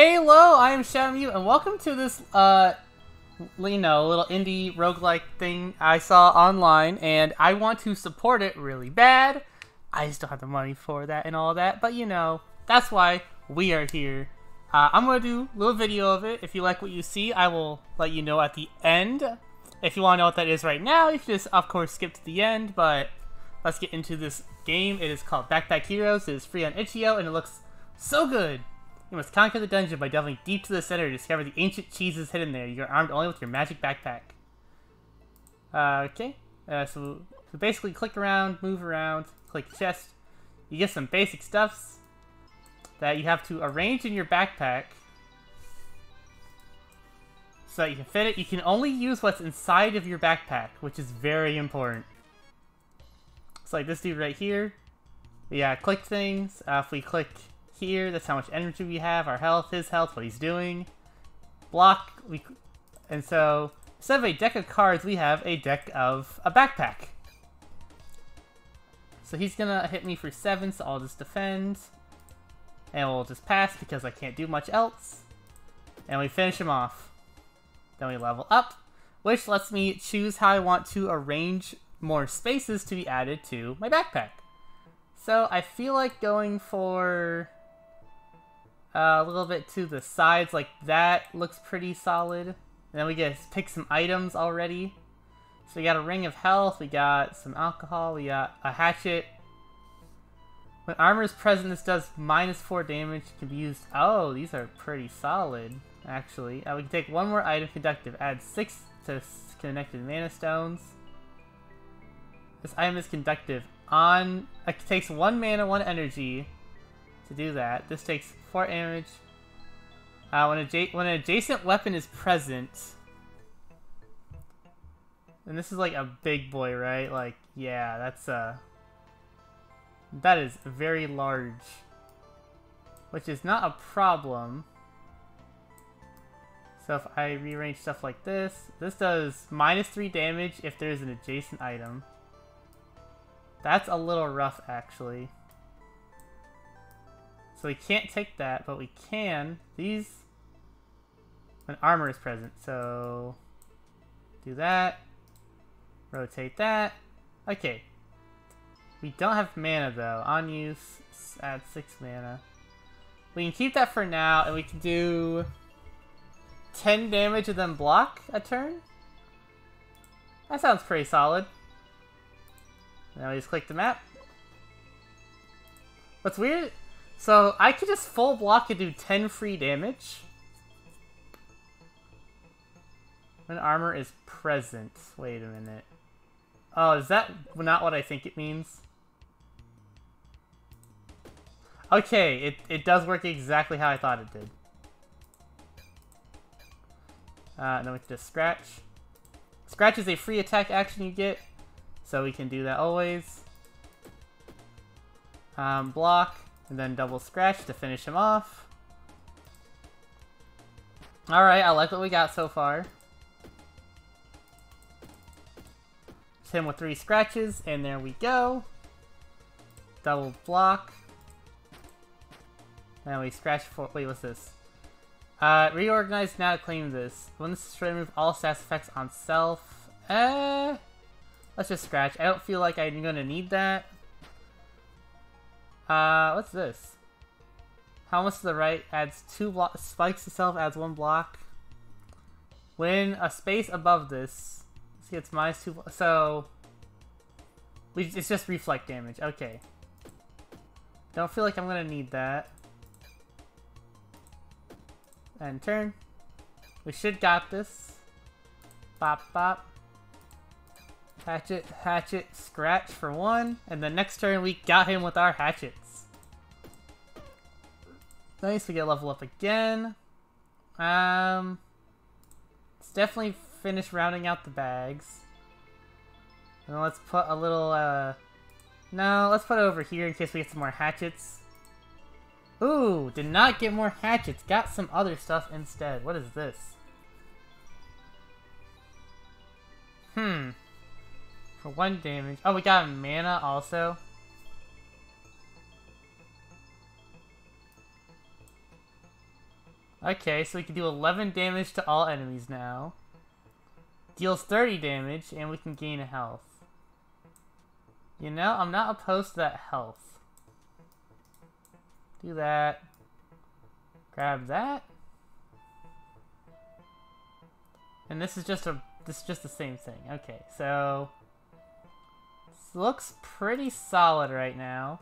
Hey, hello, I am Shadow Mew, and welcome to this, you know, little indie roguelike thing I saw online, and I want to support it really bad. I just don't have the money for that and all that, but you know, that's why we are here. I'm gonna do a little video of it. If you like what you see, I will let you know at the end. If you wanna know what that is right now, you can just, of course, skip to the end, but let's get into this game. It is called Backpack Heroes. It is free on itch.io, and it looks so good. You must conquer the dungeon by delving deep to the center to discover the ancient cheeses hidden there. You are armed only with your magic backpack. So basically click around, move around, click chest. You get some basic stuffs that you have to arrange in your backpack so that you can fit it. You can only use what's inside of your backpack, which is very important. It's like this dude right here. Yeah, click things. If we click here, that's how much energy we have, our health, his health, what he's doing. Block, and so instead of a deck of cards, we have a deck of a backpack. So he's gonna hit me for 7, so I'll just defend. And we'll just pass because I can't do much else. And we finish him off. Then we level up, which lets me choose how I want to arrange more spaces to be added to my backpack. So I feel like going for a little bit to the sides, like that looks pretty solid. And then we get to pick some items already. So we got a ring of health, we got some alcohol, we got a hatchet. When armor is present, this does -4 damage. It can be used. Oh, these are pretty solid, actually. We can take one more item, conductive. Add 6 to connected mana stones. This item is conductive. It takes 1 mana, 1 energy to do that. This takes 4 damage. When an adjacent weapon is present, and this is like a big boy, right? Like, yeah, that's that is very large, which is not a problem. So if I rearrange stuff like this, this does -3 damage if there's an adjacent item. That's a little rough, actually. So we can't take that, but we can. These, when armor is present, so do that. Rotate that. Okay. We don't have mana, though. On use, add 6 mana. We can keep that for now, and we can do 10 damage and then block a turn. That sounds pretty solid. Now we just click the map. What's weird? So I could just full block and do 10 free damage when armor is present. Wait a minute. Oh, is that not what I think it means? Okay, it does work exactly how I thought it did. And then we can just scratch. Scratch is a free attack action you get. So we can do that always. Block, and then double scratch to finish him off. Alright, I like what we got so far. It's him with 3 scratches, and there we go. Double block. Now we scratch for. Wait, what's this? Reorganize now to claim this. When this is removed, all status effects on self. Let's just scratch. I don't feel like I'm gonna need that. What's this? Helmet to the right adds 2 blocks. Spikes itself adds 1 block. When a space above this, see, it's -2. So it's just reflect damage. Okay. Don't feel like I'm gonna need that. And turn. We should got this. Bop bop. Hatchet, hatchet, scratch for 1, and the next turn we got him with our hatchets. Nice, we get level up again. Let's definitely finish rounding out the bags. And then let's put a little, no, let's put it over here in case we get some more hatchets. Ooh, did not get more hatchets, got some other stuff instead. What is this? For 1 damage. Oh, we got mana also. Okay, so we can do 11 damage to all enemies now. Deals 30 damage, and we can gain a health. You know, I'm not opposed to that health. Do that. Grab that. And this is just the same thing. Okay, so this looks pretty solid right now.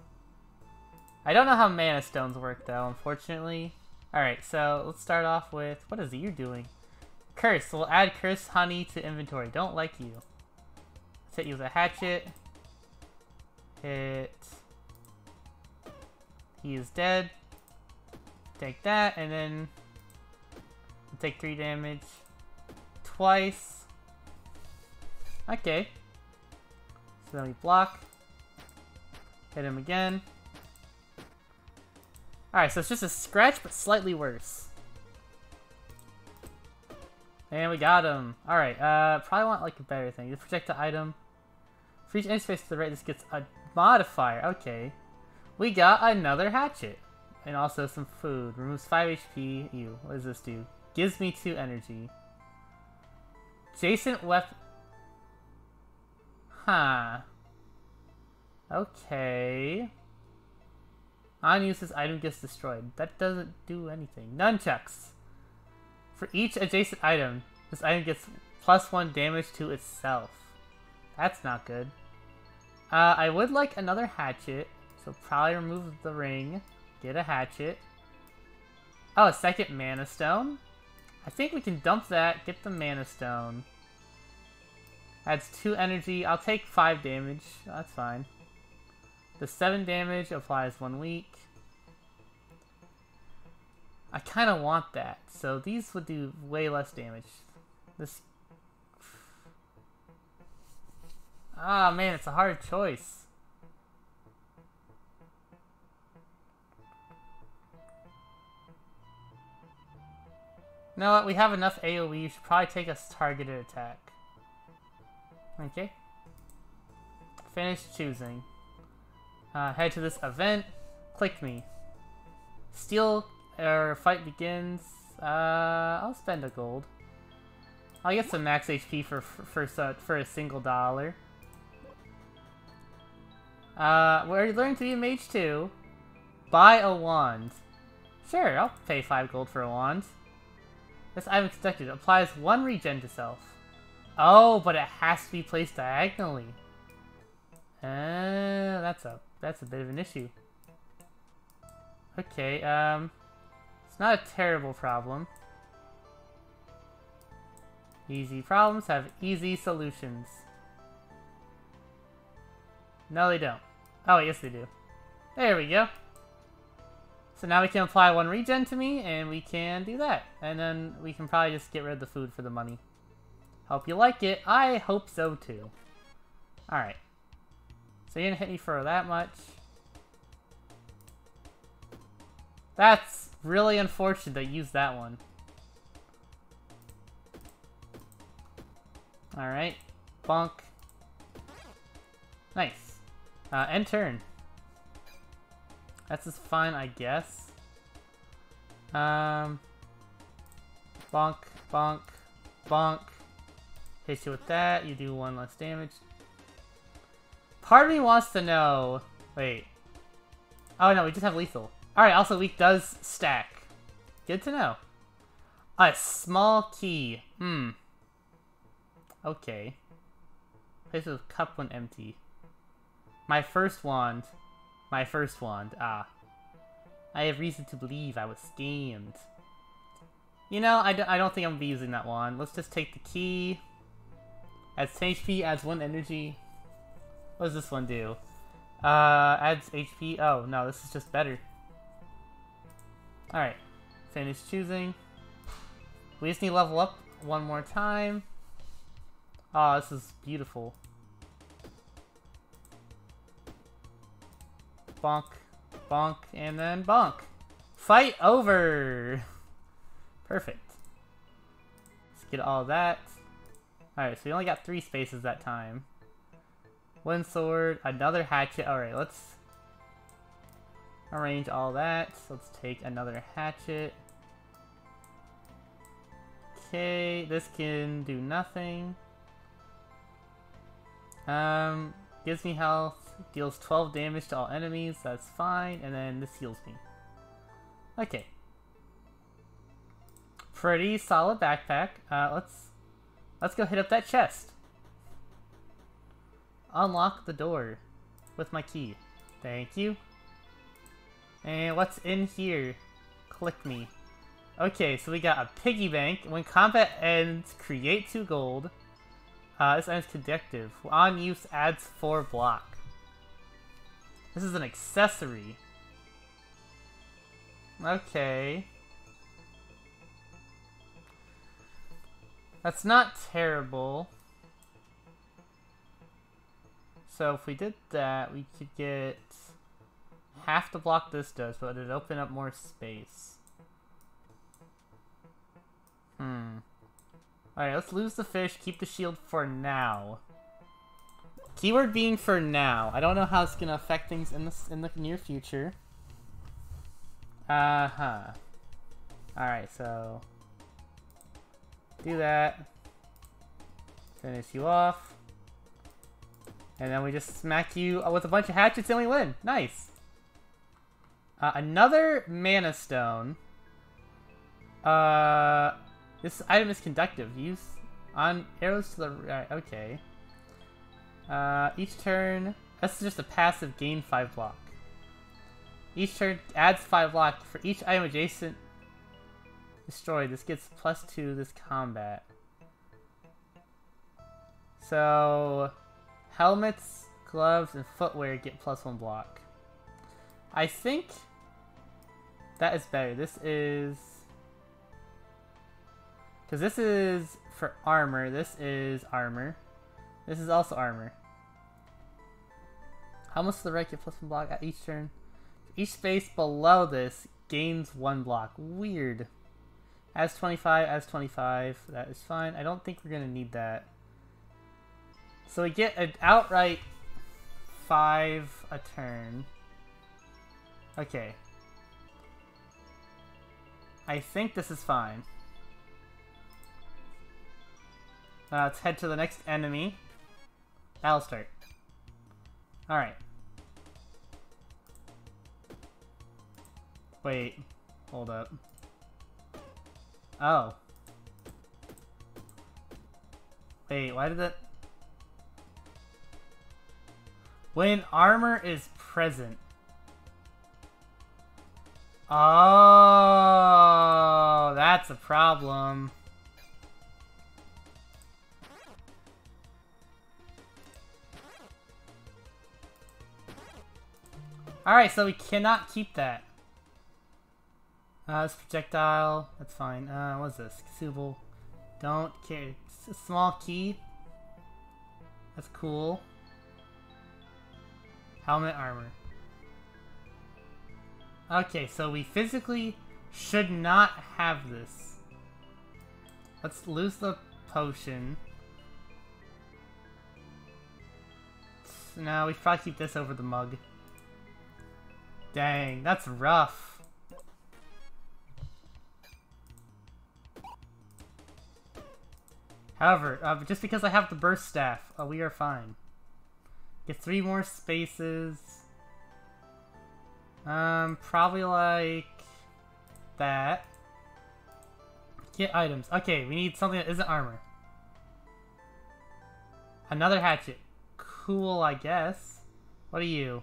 I don't know how mana stones work though, unfortunately. Alright, so let's start off with, what is it you're doing? Curse. We'll add curse honey to inventory. Don't like you. Let's hit you with a hatchet. Hit. He is dead. Take that, and then we'll take 3 damage. Twice. Okay. So then we block. Hit him again. Alright, so it's just a scratch, but slightly worse. And we got him. Alright, probably want like a better thing. You project the item. For each end space to the right, this gets a modifier. Okay. We got another hatchet. And also some food. Removes 5 HP. Ew, what does this do? Gives me 2 energy. Adjacent weapon. Huh. Okay. On use, this item gets destroyed. That doesn't do anything. Nunchucks. For each adjacent item, this item gets +1 damage to itself. That's not good. I would like another hatchet. So probably remove the ring. Get a hatchet. Oh, a second mana stone? I think we can dump that, get the mana stone. Adds 2 energy. I'll take 5 damage. Oh, that's fine. The 7 damage applies 1 week. I kind of want that. So these would do way less damage. This. Ah, man, it's a hard choice. You know what? We have enough AoE. You should probably take a targeted attack. Okay. Finish choosing. Head to this event. Click me. Steal or fight begins. I'll spend a gold. I'll get some max HP for a single dollar. We're learning to be a mage too. Buy a wand. Sure, I'll pay 5 gold for a wand. This item constructed applies 1 regen to self. Oh, but it has to be placed diagonally. That's a bit of an issue. Okay, it's not a terrible problem. Easy problems have easy solutions. No, they don't. Oh, yes, they do. There we go. So now we can apply 1 regen to me, and we can do that. And then we can probably just get rid of the food for the money. Hope you like it. I hope so, too. Alright. So you're gonna hit me for that much. That's really unfortunate that you used that one. Alright. Bonk. Nice. End turn. That's just fine, I guess. Bonk, bonk, bonk. Hit you with that. You do 1 less damage. Part of me wants to know... Wait. Oh no, we just have lethal. Alright, also weak does stack. Good to know. A small key. Hmm. Okay. Place it with cup when empty. My first wand. My first wand, ah. I have reason to believe I was scammed. You know, I don't think I'm going to be using that wand. Let's just take the key. Adds 10 HP, adds 1 energy. What does this one do? Adds HP. Oh, no, this is just better. Alright. Finish choosing. We just need to level up 1 more time. Oh, this is beautiful. Bonk, bonk, and then bonk. Fight over! Perfect. Let's get all that. Alright, so we only got 3 spaces that time. 1 sword, another hatchet. Alright, let's arrange all that. So let's take another hatchet. Okay, this can do nothing. Gives me health, deals 12 damage to all enemies, that's fine, and then this heals me. Okay. Pretty solid backpack. Let's go hit up that chest. Unlock the door with my key. Thank you. And what's in here? Click me. Okay, so we got a piggy bank. When combat ends, create 2 gold. This item's conductive. On use, adds 4 block. This is an accessory. Okay. That's not terrible. So if we did that, we could get half the block this does, but it'd open up more space. Alright, let's lose the fish, keep the shield for now. Keyword being for now. I don't know how it's gonna affect things in the near future. Alright, so do that. Finish you off. And then we just smack you with a bunch of hatchets and we win. Nice. Another mana stone. This item is conductive. Use on arrows to the right. Okay. Each turn. That's just a passive gain 5 block. Each turn adds 5 block for each item adjacent. Destroyed. This gets +2 this combat. So. Helmets, gloves, and footwear get +1 block. I think that is better. This is... because this is for armor. This is armor. This is also armor. Helmets to the right get +1 block at each turn. Each space below this gains 1 block. Weird. As 25, as 25. That is fine. I don't think we're going to need that. So we get an outright 5 a turn. Okay. I think this is fine. Let's head to the next enemy. That'll start. Alright. Wait. Hold up. Oh. Wait, why did that... when armor is present. Oh, that's a problem. Alright, so we cannot keep that. This projectile, that's fine. What's this? Casuble. Don't care. It's a small key. That's cool. Helmet armor. Okay, so we physically should not have this. Let's lose the potion. No, we should probably keep this over the mug. Dang, that's rough. However, just because I have the burst staff, we are fine. Get 3 more spaces. Probably like that. Get items. Okay, we need something that isn't armor. Another hatchet. Cool, I guess. What are you?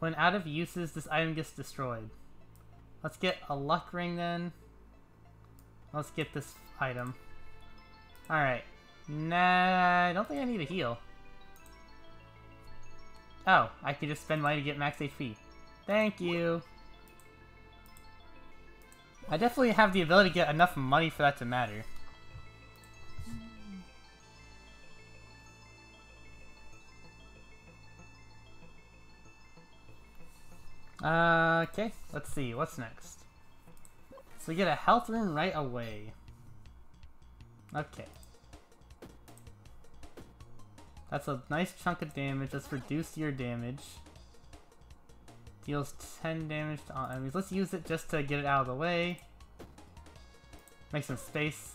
When out of uses, this item gets destroyed. Let's get a luck ring then. Let's get this item. Alright. Nah, I don't think I need a heal. Oh, I could just spend money to get max HP. Thank you! I definitely have the ability to get enough money for that to matter. Okay, let's see, what's next? So we get a health rune right away. Okay. That's a nice chunk of damage. Let's reduce your damage. Deals 10 damage to all enemies. Let's use it just to get it out of the way. Make some space.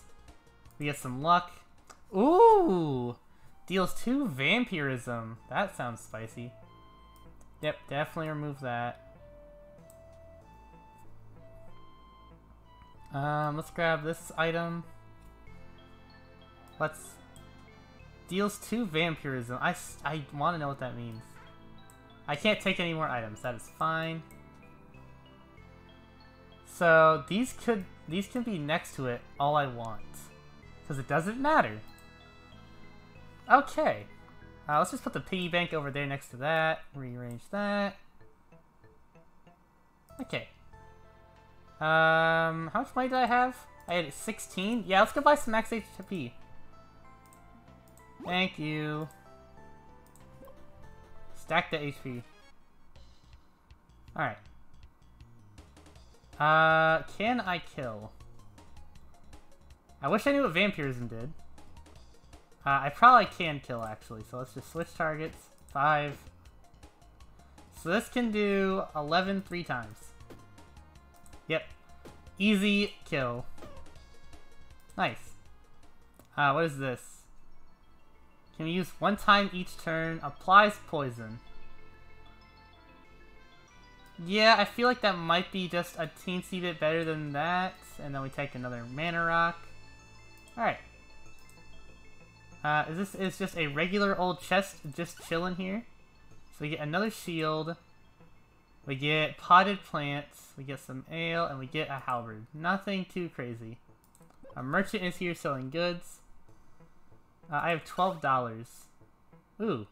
We get some luck. Ooh! Deals 2 vampirism. That sounds spicy. Yep, definitely remove that. Let's grab this item. Let's... Deals 2 vampirism. I want to know what that means. I can't take any more items. That is fine. So these can be next to it all I want, because it doesn't matter. Okay. Let's just put the piggy bank over there next to that. Rearrange that. Okay. How much money did I have? I had 16? Yeah, let's go buy some max HP. Thank you. Stack the HP. Alright. Can I kill? I wish I knew what vampirism did. I probably can kill, actually, so let's just switch targets. 5. So this can do 11 3 times. Yep. Easy kill. Nice. What is this? Can we use 1 time each turn? Applies poison. Yeah, I feel like that might be just a teensy bit better than that. And then we take another mana rock. Alright. This is just a regular old chest just chilling here. So we get another shield. We get potted plants. We get some ale. And we get a halberd. Nothing too crazy. A merchant is here selling goods. I have $12. Ooh.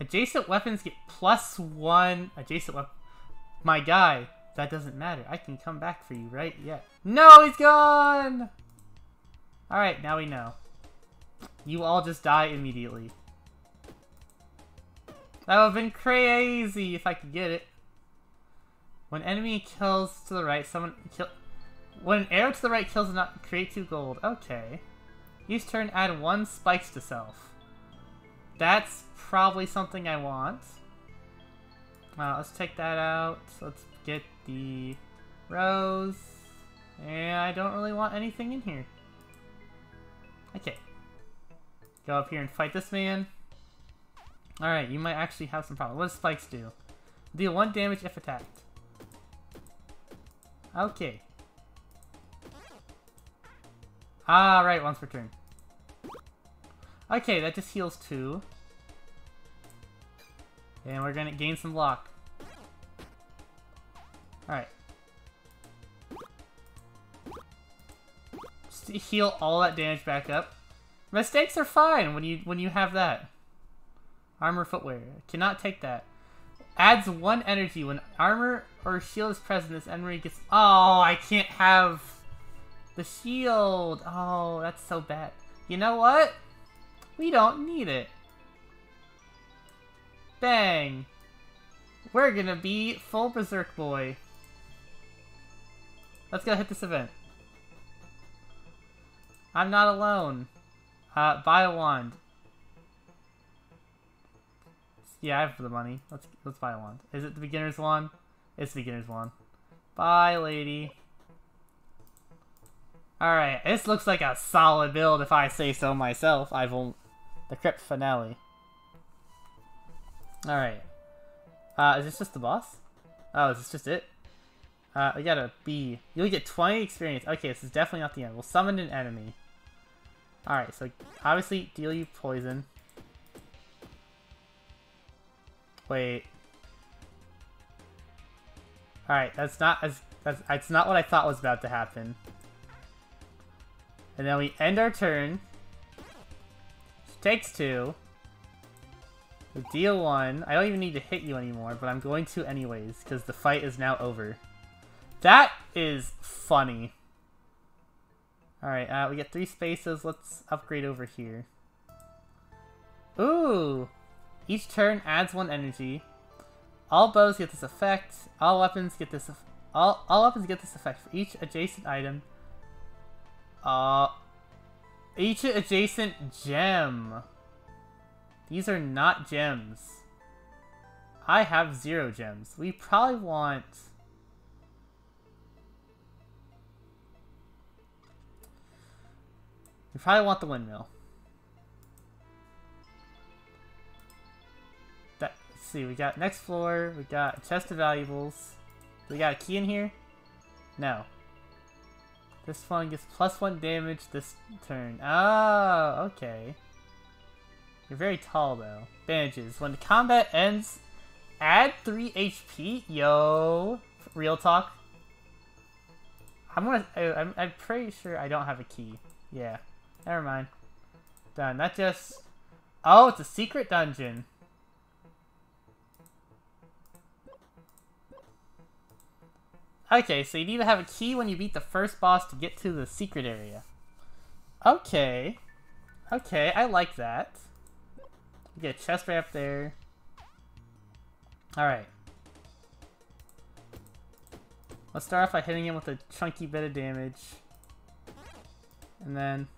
Adjacent weapons get +1. Adjacent weapon. My guy. That doesn't matter. I can come back for you, right? Yeah. No, he's gone! Alright, now we know. You all just die immediately. That would have been crazy if I could get it. When enemy kills to the right, someone kill. When an arrow to the right kills, not create 2 gold. Okay. Each turn, add 1 spikes to self. That's probably something I want. Let's take that out. Let's get the rose. And I don't really want anything in here. Okay. Go up here and fight this man. Alright, you might actually have some problems. What does spikes do? Deal 1 damage if attacked. Okay. Ah, right, once per turn. Okay, that just heals 2. And we're gonna gain some luck. Alright. Just heal all that damage back up. Mistakes are fine when you have that. Armor footwear. Cannot take that. Adds 1 energy. When armor or shield is present, this enemy gets... Oh, I can't have... The shield! Oh, that's so bad. You know what? We don't need it. Bang! We're gonna be full Berserk Boy. Let's go hit this event. I'm not alone. Buy a wand. Yeah, I have the money. Let's buy a wand. Is it the beginner's wand? It's the beginner's wand. Bye, lady. Alright, this looks like a solid build if I say so myself. I've only... The Crypt Finale. Alright. Is this just the boss? Oh, is this just it? We got a B. You'll get 20 experience. Okay, this is definitely not the end. We'll summon an enemy. Alright, so obviously deal you poison. Wait. Alright, that's not what I thought was about to happen. And then we end our turn. She takes 2. We deal 1. I don't even need to hit you anymore, but I'm going to anyways, because the fight is now over. That is funny. Alright, we get 3 spaces. Let's upgrade over here. Ooh! Each turn adds 1 energy. All bows get this effect. All weapons get this effect for each adjacent item. Each adjacent gem. These are not gems. I have 0 gems. We probably want... You probably want the windmill. That, let's see, we got next floor, we got a chest of valuables. We got a key in here? No. This one gets +1 damage this turn. Oh, okay. You're very tall though. Bandages. When the combat ends, add 3 HP? Yo! Real talk. I'm pretty sure I don't have a key. Yeah. Never mind. Done. That just... Oh, it's a secret dungeon. Okay, so you need to have a key when you beat the first boss to get to the secret area. Okay. Okay, I like that. You get a chest right up there. Alright. Let's start off by hitting him with a chunky bit of damage. And then...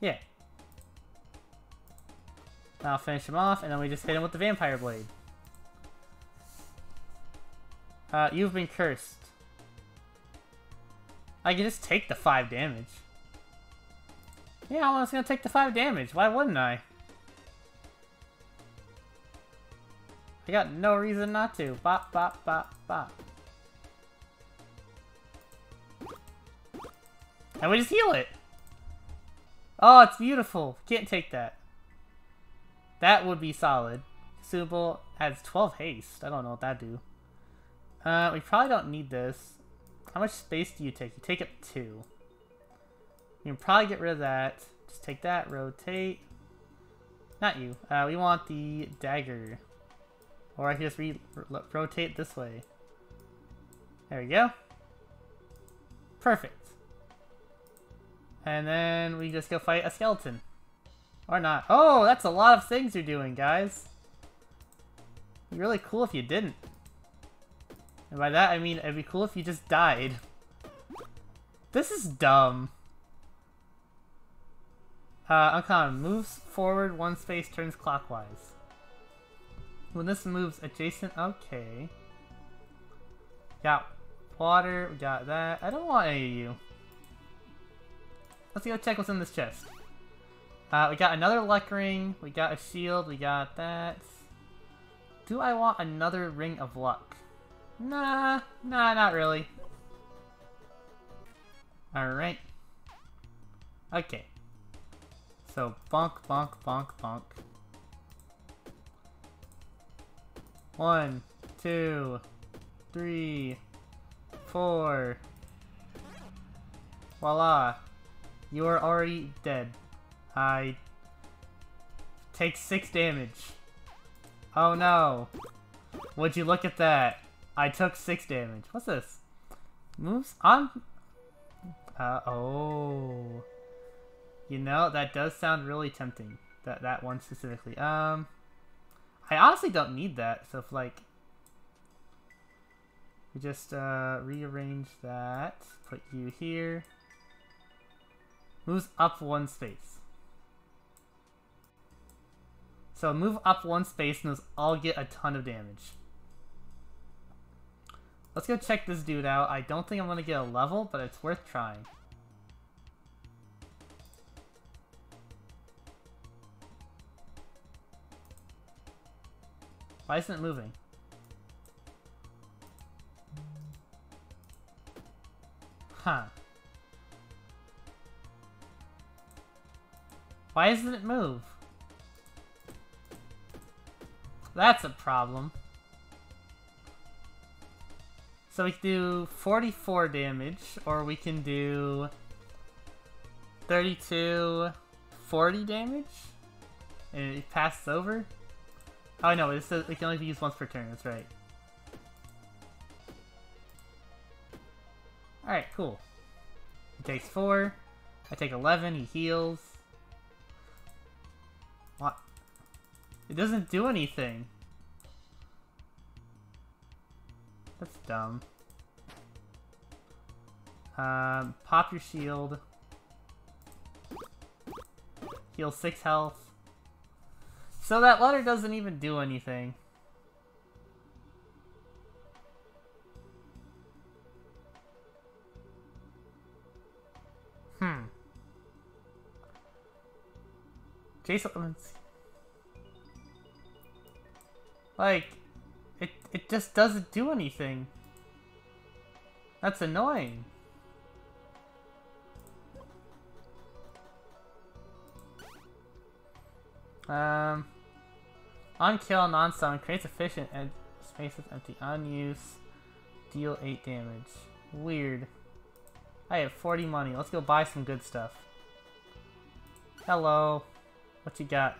Yeah. I'll finish him off, and then we just hit him with the vampire blade. You've been cursed. I can just take the 5 damage. Yeah, I was gonna take the 5 damage. Why wouldn't I? I got no reason not to. Bop, bop, bop, bop. And we just heal it! Oh, it's beautiful. Can't take that. That would be solid. Consumable has 12 haste. I don't know what that do. We probably don't need this. How much space do you take? You take up 2. You can probably get rid of that. Just take that, rotate. Not you. We want the dagger. Or I can just rotate this way. There we go. Perfect. And then we just go fight a skeleton. Or not. Oh, that's a lot of things you're doing, guys. It'd be really cool if you didn't. And by that, I mean, it'd be cool if you just died. This is dumb. Uncommon. Moves forward, 1 space, turns clockwise. When this moves adjacent, okay. Got water, we got that. I don't want any of you. Let's go check what's in this chest. We got another luck ring, we got a shield, we got that. Do I want another ring of luck? Nah, not really. Alright. Okay. So, bonk, bonk, bonk, bonk. 1, 2, 3, 4. Voila. You are already dead. I take 6 damage. Oh no. Would you look at that? I took 6 damage. What's this? Moves on. Oh. You know, that does sound really tempting. That one specifically. I honestly don't need that. So if like, we just rearrange that. Put you here. Moves up 1 space. So move up 1 space, and those all get a ton of damage. Let's go check this dude out. I don't think I'm gonna get a level, but it's worth trying. Why isn't it moving? Huh. Why doesn't it move? That's a problem. So we can do 44 damage, or we can do 32, 40 damage, and it passes over. Oh no, it says it can only be used once per turn, that's right. Alright, cool. He takes 4, I take 11, he heals. What? It doesn't do anything. That's dumb. Pop your shield. Heal 6 health. So that letter doesn't even do anything. Chase elements. Like, it just doesn't do anything. That's annoying. On kill and on summon creates a fish and space is empty. On use, deal 8 damage. Weird. I have 40 money. Let's go buy some good stuff. Hello. What you got?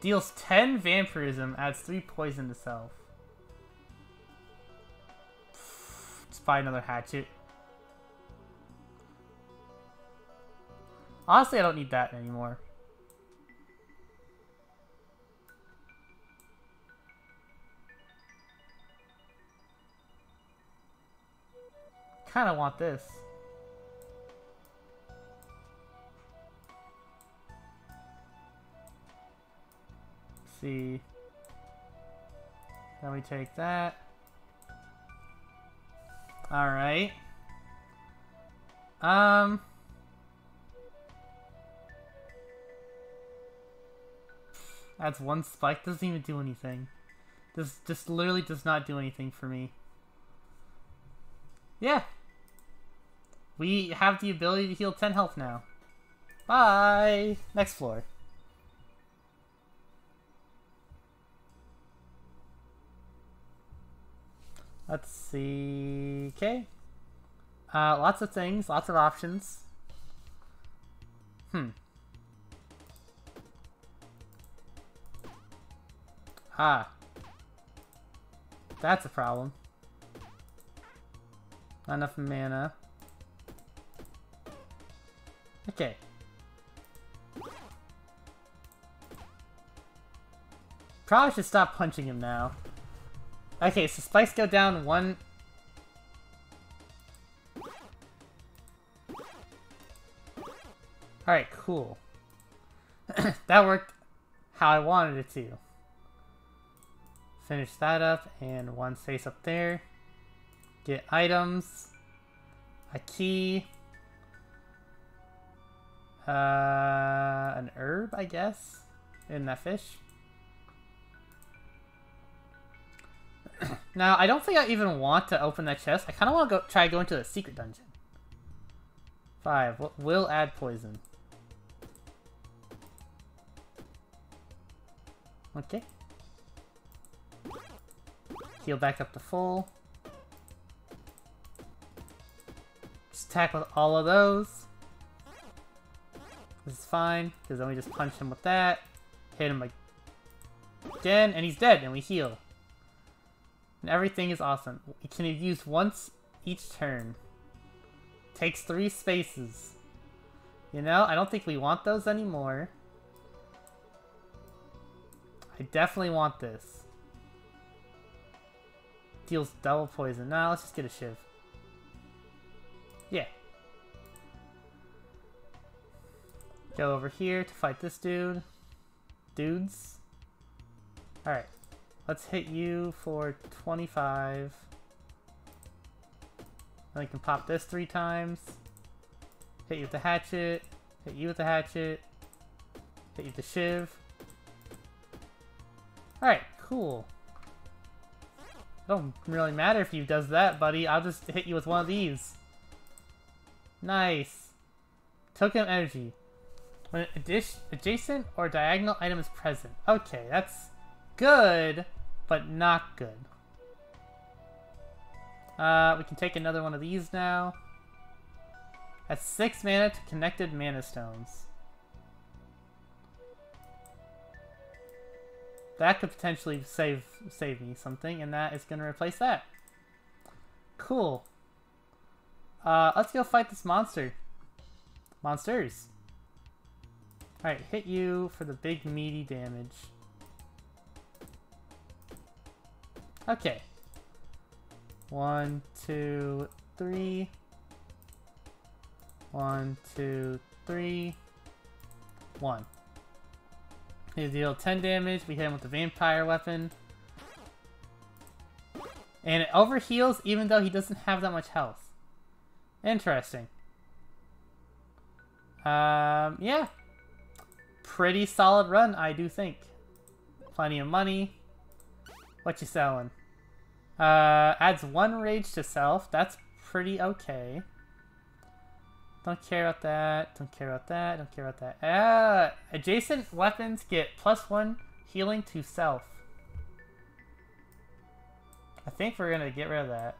Deals 10 vampirism, adds 3 poison to self. Let's buy another hatchet. Honestly, I don't need that anymore. Kind of want this. Let's see. Then we take that. All right. That's one spike. Doesn't even do anything. This just literally does not do anything for me. Yeah. We have the ability to heal 10 health now. Bye! Next floor. Let's see... Okay. Lots of things, lots of options. Ah. That's a problem. Not enough mana. Okay. Probably should stop punching him now. Okay, so spikes go down one... Alright, cool. That worked how I wanted it to. Finish that up, and one space up there. Get items. A key. An herb, I guess, in that fish. Now, I don't think I even want to open that chest. I kind of want to try to go into the secret dungeon. 5. Will add poison. Okay. Heal back up to full. Just attack with all of those. This is fine, because then we just punch him with that, hit him again, and he's dead, and we heal. And everything is awesome. It can be used once each turn. Takes 3 spaces. You know, I don't think we want those anymore. I definitely want this. Deals double poison. Nah, let's just get a shiv. Yeah. Go over here to fight this dude. Dudes. Alright. Let's hit you for 25. Then I can pop this 3 times. Hit you with the hatchet. Hit you with the hatchet. Hit you with the shiv. Alright, cool. It don't really matter if you does that, buddy. I'll just hit you with one of these. Nice. Token energy. When an adjacent or diagonal item is present. Okay, that's good, but not good. We can take another one of these now. That's 6 mana to connected mana stones. That could potentially save me something, and that is going to replace that. Cool. Let's go fight this monster. Monsters. Alright, hit you for the big meaty damage. Okay. 1, 2, 3. 1, 2, 3. 1. He deals 10 damage. We hit him with the vampire weapon. And it overheals even though he doesn't have that much health. Interesting. Yeah. Pretty solid run, I do think. Plenty of money. What you selling? Adds 1 rage to self. That's pretty okay. Don't care about that. Don't care about that. Don't care about that. Adjacent weapons get +1 healing to self. I think we're gonna get rid of that.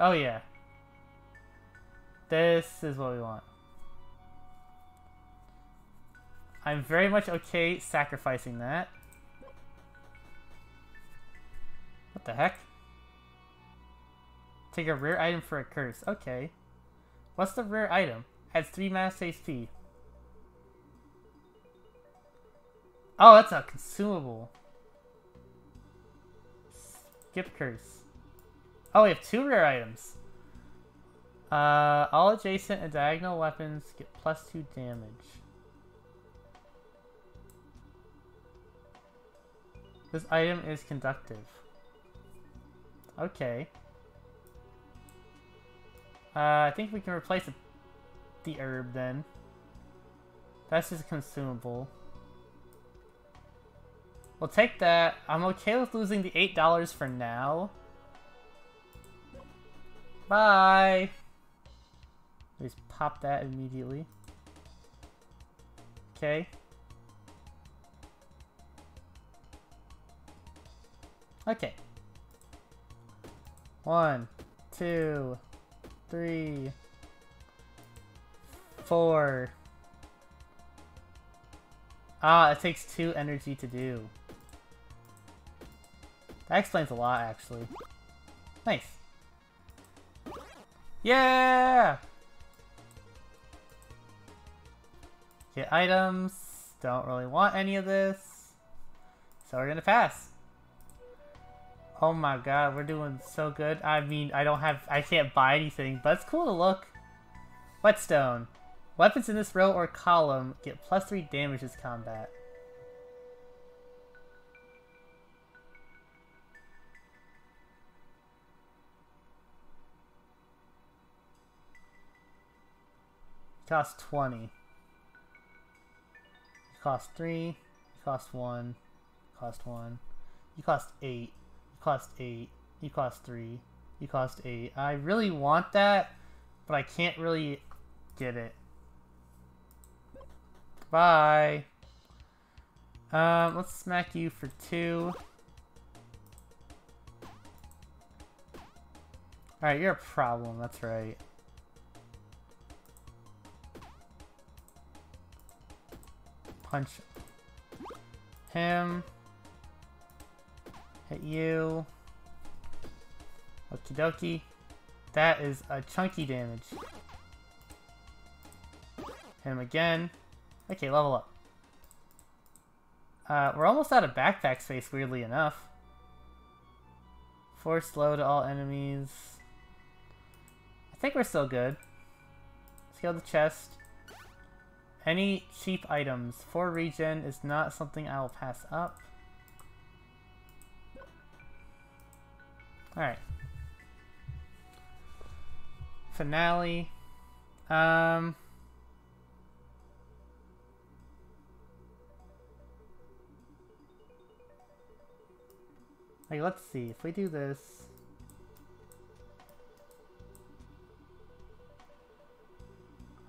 Oh yeah. This is what we want. I'm very much okay sacrificing that. What the heck? Take a rare item for a curse. Okay. What's the rare item? Adds 3 max HP. Oh, that's a consumable. Skip curse. Oh, we have 2 rare items. All adjacent and diagonal weapons get +2 damage. This item is conductive. Okay. I think we can replace the herb then. That's just consumable. We'll take that. I'm okay with losing the $8 for now. Bye! Just pop that immediately. Okay. Okay. 1, 2, 3, 4. Ah, it takes 2 energy to do. That explains a lot, actually. Nice. Yeah! Get items. Don't really want any of this. So we're gonna pass. Oh my god, we're doing so good. I mean, I can't buy anything, but it's cool to look. Whetstone. Weapons in this row or column get +3 damage this combat. Cost 20. You cost 3, you cost 1, you cost 1, you cost 8, you cost 8, you cost 3, you cost 8. I really want that, but I can't really get it. Bye! Let's smack you for 2. Alright, you're a problem, that's right. Punch him. Hit you. Okie dokie. That is a chunky damage. Hit him again. Okay, level up. We're almost out of backpack space, weirdly enough. Force low to all enemies. I think we're still good. Scale the chest. Any cheap items. 4 regen is not something I will pass up. Alright. Finale. Like, let's see. If we do this...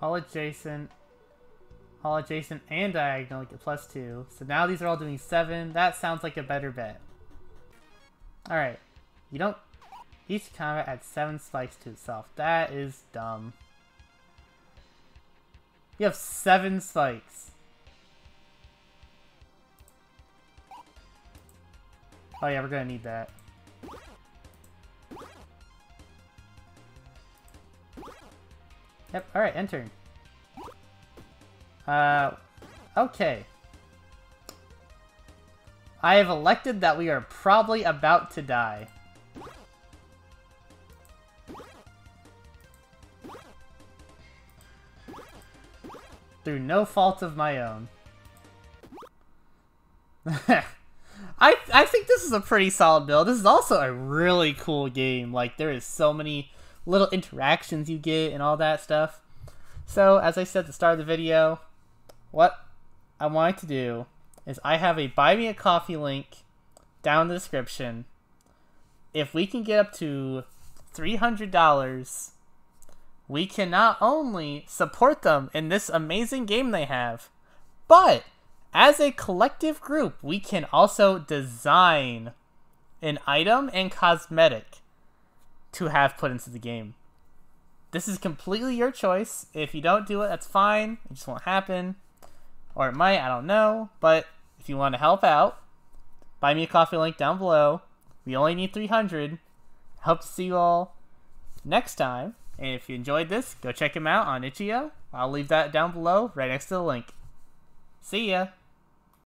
All adjacent and diagonal get +2. So now these are all doing 7. That sounds like a better bet. Alright. You don't... Each combat adds 7 spikes to itself. That is dumb. You have 7 spikes. Oh yeah, we're gonna need that. Yep, alright, end turn. Okay. I have elected that we are probably about to die. Through no fault of my own. I think this is a pretty solid build. This is also a really cool game. Like, there is so many little interactions you get and all that stuff. So as I said at the start of the video, what I wanted to do is I have a buy me a coffee link down in the description. If we can get up to $300, we can not only support them in this amazing game they have, but as a collective group, we can also design an item and cosmetic to have put into the game. This is completely your choice. If you don't do it, that's fine. It just won't happen. Or it might, I don't know. But if you want to help out, buy me a coffee link down below. We only need 300. Hope to see you all next time. And if you enjoyed this, go check him out on itch.io. I'll leave that down below right next to the link. See ya!